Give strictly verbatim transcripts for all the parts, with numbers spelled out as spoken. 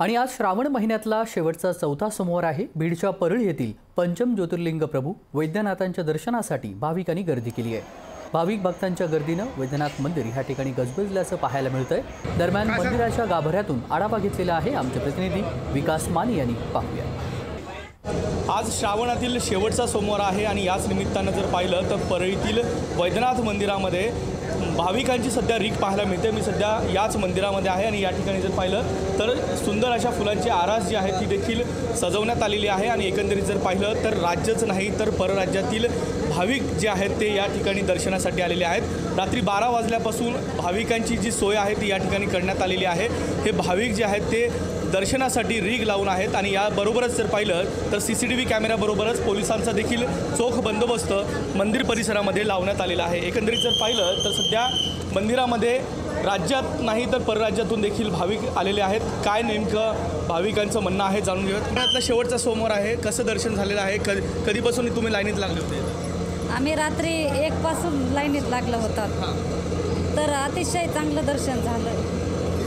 आणि आज श्रावण महिन्यातला शेवटचा चौथा सोमवार आहे। बीडच्या परळ येथील पंचम ज्योतिर्लिंग प्रभू वैद्यनाथांच्या दर्शनासाठी भाविकांनी गर्दी केली आहे। भाविक भक्तांच्या गर्दीने वैद्यनाथ मंदिर या ठिकाणी गजबजल्याचं पाहायला मिळतंय। दरम्यान मंदिराच्या गाभाऱ्यातून आढावा घेतलेला आहे आमचे प्रतिनिधी विकास माने यांनी। पाहूया, आज श्रावणातील शेवटचा सोमवार आहे आणि याच निमित्ताने जर पाहिलं तर परळीतील वैद्यनाथ मंदिरामध्ये भाविकांची सध्या रीक पाहायला मिळते। मी सध्या याच मंदिरामध्ये आहे आणि या ठिकाणी जर पाहिलं तर सुंदर अशा फुलांची आरास जी आहे ती देखील सजवण्यात आलेली आहे। आणि एकंदरीत जर पाहिलं तर राज्यच नाही तर परराज्यातील भाविक जे आहेत ते या ठिकाणी दर्शनासाठी आलेले आहेत। रात्री बारा वाजल्यापासून भाविकांची जी सोय आहे ती या ठिकाणी करण्यात आलेली आहे। हे भाविक जे आहेत ते दर्शनासाठी रीग लावून आहेत आणि याबरोबरच जर पाहिलं तर सी सी टी व्ही कॅमेऱ्याबरोबरच पोलिसांचा देखील चोख बंदोबस्त मंदिर परिसरामध्ये लावण्यात आलेला आहे। एकंदरीत जर पाहिलं तर सध्या मंदिरामध्ये राज्यात नाही तर परराज्यातून देखील भाविक आलेले आहेत। काय नेमकं भाविकांचं म्हणणं आहे जाणून घेऊयात। आपला शेवटचा सोमवार आहे, कसं दर्शन झालेलं आहे, क कधीपासून तुम्ही लाईनीत लागले होते? आम्ही रात्री एकपासून लाईनीत लागलो होतो, तर अतिशय चांगलं दर्शन झालं।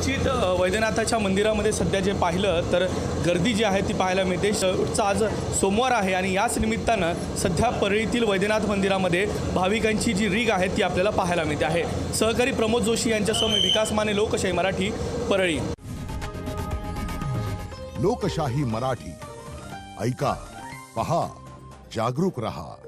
निश्चित वैद्यनाथाच्या मंदिरामध्ये सध्या जे पाहिलं तर गर्दी जी आहे ती पाहायला मिळते। शेवटचा आज सोमवार आहे आणि याच निमित्तानं सध्या परळीतील वैद्यनाथ मंदिरामध्ये भाविकांची जी रीग आहे ती आपल्याला पाहायला मिळते आहे। सहकारी प्रमोद जोशी यांच्यासमोर विकास माने, लोकशाही मराठी, परळी। लोकशाही मराठी ऐका, पहा, जागरूक रहा।